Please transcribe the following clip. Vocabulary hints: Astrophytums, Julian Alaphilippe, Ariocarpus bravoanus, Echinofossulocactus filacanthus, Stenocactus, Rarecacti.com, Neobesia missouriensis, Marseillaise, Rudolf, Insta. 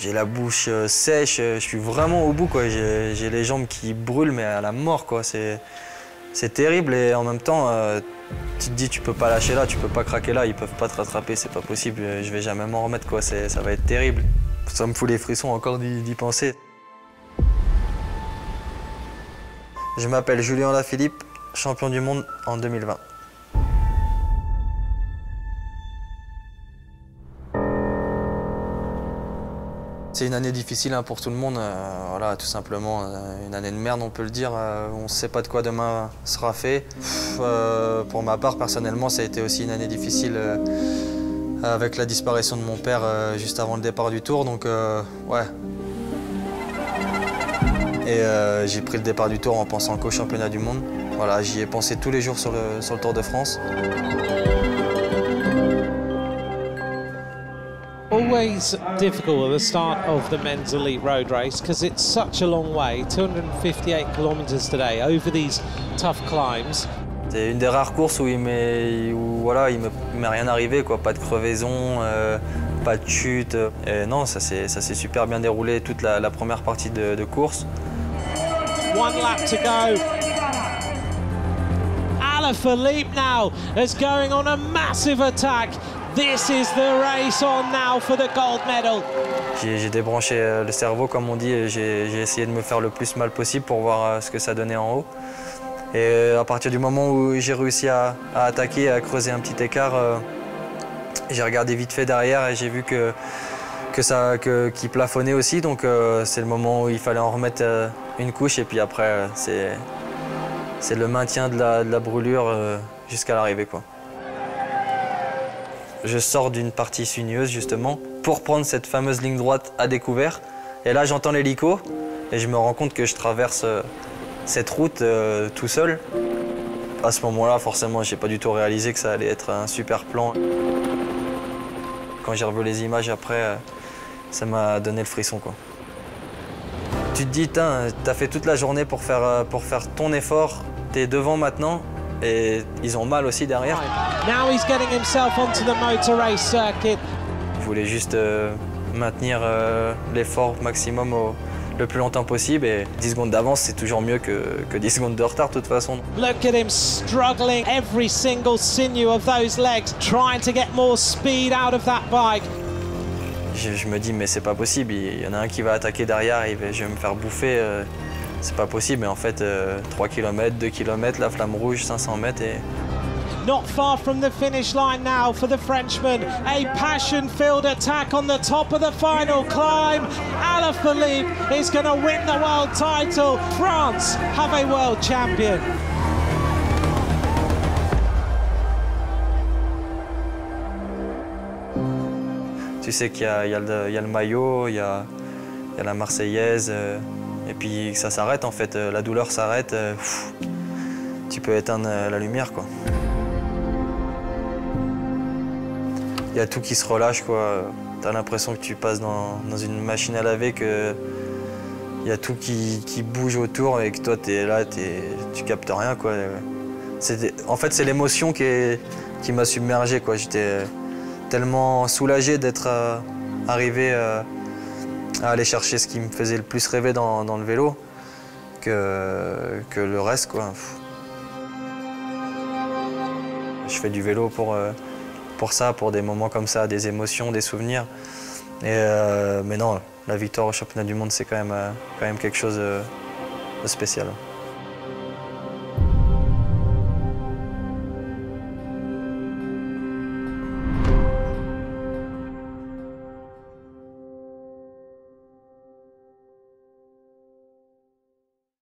j'ai la bouche sèche, je suis vraiment au bout, quoi. J'ai les jambes qui brûlent, mais à la mort, quoi. C'est terrible et en même temps, tu te dis tu peux pas lâcher là, tu peux pas craquer là, ils peuvent pas te rattraper, c'est pas possible, je vais jamais m'en remettre, quoi. Ça va être terrible. Ça me fout les frissons encore d'y penser. Je m'appelle Julian Alaphilippe, champion du monde en 2020. C'est une année difficile hein, pour tout le monde, voilà, tout simplement. Une année de merde, on peut le dire. On ne sait pas de quoi demain sera fait. Pour ma part, personnellement, ça a été aussi une année difficile avec la disparition de mon père juste avant le départ du tour. Donc, ouais. Et j'ai pris le départ du tour en pensant qu'au championnat du monde. Voilà, j'y ai pensé tous les jours sur le Tour de France. Always difficult at the start of the men's elite road race because it's such a long way, 258 kilometers today over these tough climbs. C'est une des rares courses où il m'est rien arrivé, quoi, pas de crevaison, pas de chute. Et non, ça s'est super bien déroulé toute la première partie de course. One lap to go. Alaphilippe now is going on a massive attack. This is the race on now for the gold medal. J'ai débranché le cerveau, comme on dit, j'ai essayé de me faire le plus mal possible pour voir ce que ça donnait en haut. Et à partir du moment où j'ai réussi à attaquer, à creuser un petit écart, j'ai regardé vite fait derrière et j'ai vu qu'il plafonnait aussi. Donc c'est le moment où il fallait en remettre une couche et puis après c'est le maintien de la brûlure jusqu'à l'arrivée, quoi. Je sors d'une partie sinueuse, justement, pour prendre cette fameuse ligne droite à découvert. Et là, j'entends l'hélico et je me rends compte que je traverse cette route tout seul. À ce moment-là, forcément, j'ai pas du tout réalisé que ça allait être un super plan. Quand j'ai revu les images après, ça m'a donné le frisson, quoi. Tu te dis, t'as fait toute la journée pour faire ton effort, t'es devant maintenant. Et ils ont mal aussi derrière. Je voulais juste maintenir l'effort maximum le plus longtemps possible. Et 10 secondes d'avance, c'est toujours mieux que 10 secondes de retard, de toute façon. Look at him struggling every single sinew of those legs, trying to get more speed out of that bike. Je me dis, mais c'est pas possible. Il y en a un qui va attaquer derrière, je vais me faire bouffer. C'est pas possible, mais en fait, 3 km, 2 km, la flamme rouge, 500 mètres et... Not far from the finish line now for the Frenchman. A passion-filled attack on the top of the final climb. Alaphilippe is going to win the world title. France have a world champion. Tu sais qu'il y a le maillot, il y a la Marseillaise. Et puis ça s'arrête en fait, la douleur s'arrête, tu peux éteindre la lumière, quoi. Il y a tout qui se relâche, quoi. T'as l'impression que tu passes dans une machine à laver, que il y a tout qui bouge autour et que toi t'es là, tu captes rien, quoi. En fait c'est l'émotion qui m'a submergé, quoi. J'étais tellement soulagé d'être arrivé à aller chercher ce qui me faisait le plus rêver dans le vélo que le reste, quoi. Je fais du vélo pour ça, pour des moments comme ça, des émotions, des souvenirs. Et, mais non, la victoire au championnat du monde, c'est quand même quelque chose de spécial.